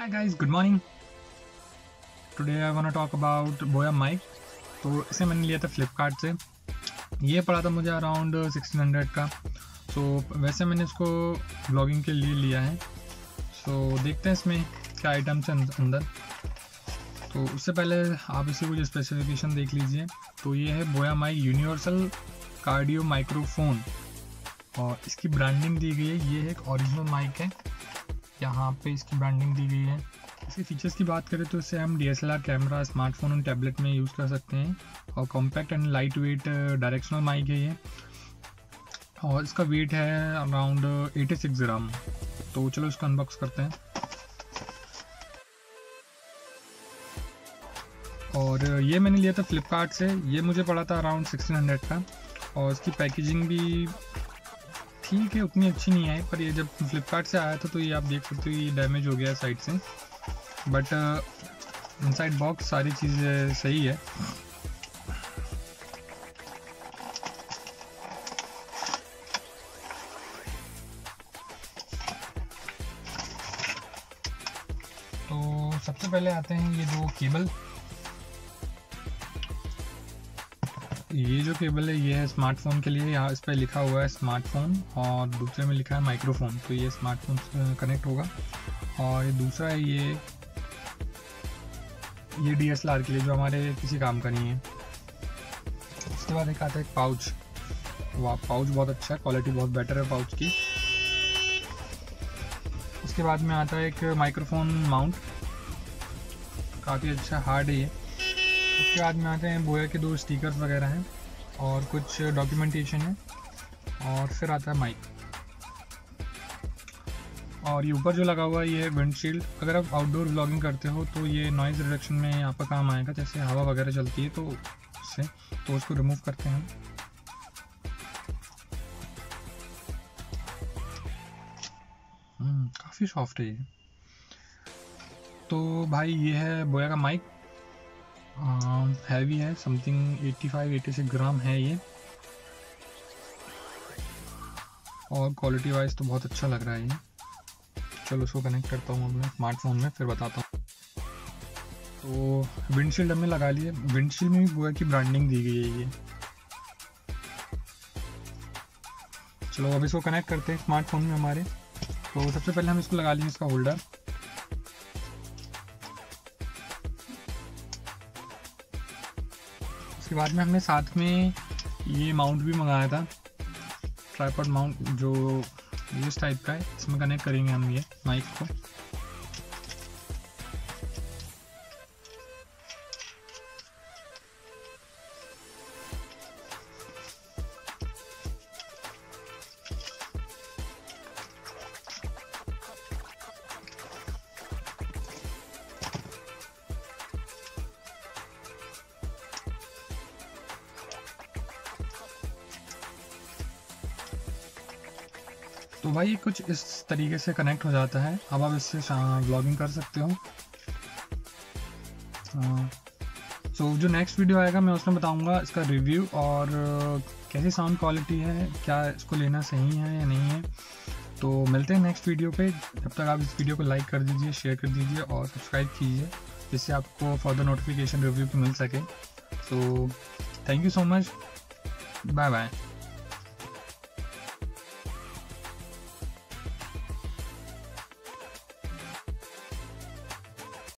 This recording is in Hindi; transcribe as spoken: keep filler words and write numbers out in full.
Hi guys, good morning. Today I wanna talk about Boya mic. तो इसे मैंने लिया था Flipkart से. ये पड़ा था मुझे अराउंड सिक्सटीन हंड्रेड का. सो वैसे मैंने इसको ब्लॉगिंग के लिए लिया है. सो देखते हैं इसमें क्या आइटम्स हैं अंदर. तो उससे पहले आप इसे कुछ स्पेसिफिकेशन देख लीजिए. तो ये है Boya mic universal cardio microphone और इसकी ब्रांडिंग दी गई है. ये एक ओरिजिनल माइक है, यहाँ पे इसकी ब्रांडिंग दी गई है. इसके फीचर्स की बात करें तो इसे हम D S L R camera, smartphone और टैबलेट में यूज़ कर सकते हैं. और compact and light weight directional mic है ये, और इसका वेट है अराउंड छियासी ग्राम. तो चलो इसको अनबॉक्स करते हैं. और ये मैंने लिया था फ्लिपकार्ट से. ये मुझे पड़ा था अराउंड सिक्सटीन हंड्रेड का. और इसकी पैकेजिंग भी ठीक है, उतनी अच्छी नहीं आई. पर ये जब फ्लिपकार्ट से आया था तो ये आप देख सकते हो ये डैमेज हो गया साइड से. बट इनसाइड बॉक्स सारी चीज़ें सही है. तो सबसे पहले आते हैं ये दो केबल. ये जो केबल है ये है स्मार्टफोन के लिए. यहाँ इस पर लिखा हुआ है स्मार्टफोन और दूसरे में लिखा है माइक्रोफोन. तो ये स्मार्टफोन से कनेक्ट होगा. और ये दूसरा है ये ये डी एस एल आर के लिए जो हमारे किसी काम का नहीं है. उसके बाद एक आता है एक पाउच. वाह, पाउच बहुत अच्छा है, क्वालिटी बहुत बेटर है पाउच की. उसके बाद में आता है एक माइक्रोफोन माउंट, काफ़ी अच्छा हार्ड है ये. उसके बाद में आते हैं बोया के दो स्टिकर्स वगैरह हैं और कुछ डॉक्यूमेंटेशन है. और फिर आता है माइक. और ये ऊपर जो लगा हुआ है ये विंडशील्ड. अगर आप आउटडोर व्लॉगिंग करते हो तो ये नॉइज़ रिडक्शन में आपका काम आएगा. जैसे हवा वगैरह चलती है तो उससे तो उसको रिमूव करते हैं. काफ़ी सॉफ्ट है ये. तो भाई ये है बोया का माइक. हैवी है, समथिंग पचासी छियासी ग्राम है ये. और क्वालिटी वाइज तो बहुत अच्छा लग रहा है ये. चलो उसको कनेक्ट करता हूँ अपने स्मार्टफोन में, फिर बताता हूँ. तो विंडशील्ड हमने लगा लिए. विंडशील्ड में भी बोया की ब्रांडिंग दी गई है ये. चलो अब इसको कनेक्ट करते हैं स्मार्टफोन में हमारे. तो सबसे पहले हम इसको लगा लेंगे इसका होल्डर. उसके बाद में हमने साथ में ये माउंट भी मंगाया था, ट्राइपॉड माउंट जो इस टाइप का है. इसमें कनेक्ट करेंगे हम ये माइक को. तो भाई कुछ इस तरीके से कनेक्ट हो जाता है. अब आप इससे व्लॉगिंग कर सकते हो. सो जो नेक्स्ट वीडियो आएगा मैं उसमें बताऊंगा इसका रिव्यू और कैसी साउंड क्वालिटी है, क्या इसको लेना सही है या नहीं है. तो मिलते हैं नेक्स्ट वीडियो पे. तब तक आप इस वीडियो को लाइक कर दीजिए, शेयर कर दीजिए और सब्सक्राइब कीजिए, जिससे आपको फर्दर नोटिफिकेशन रिव्यू मिल सके. So thank you so much, bye bye.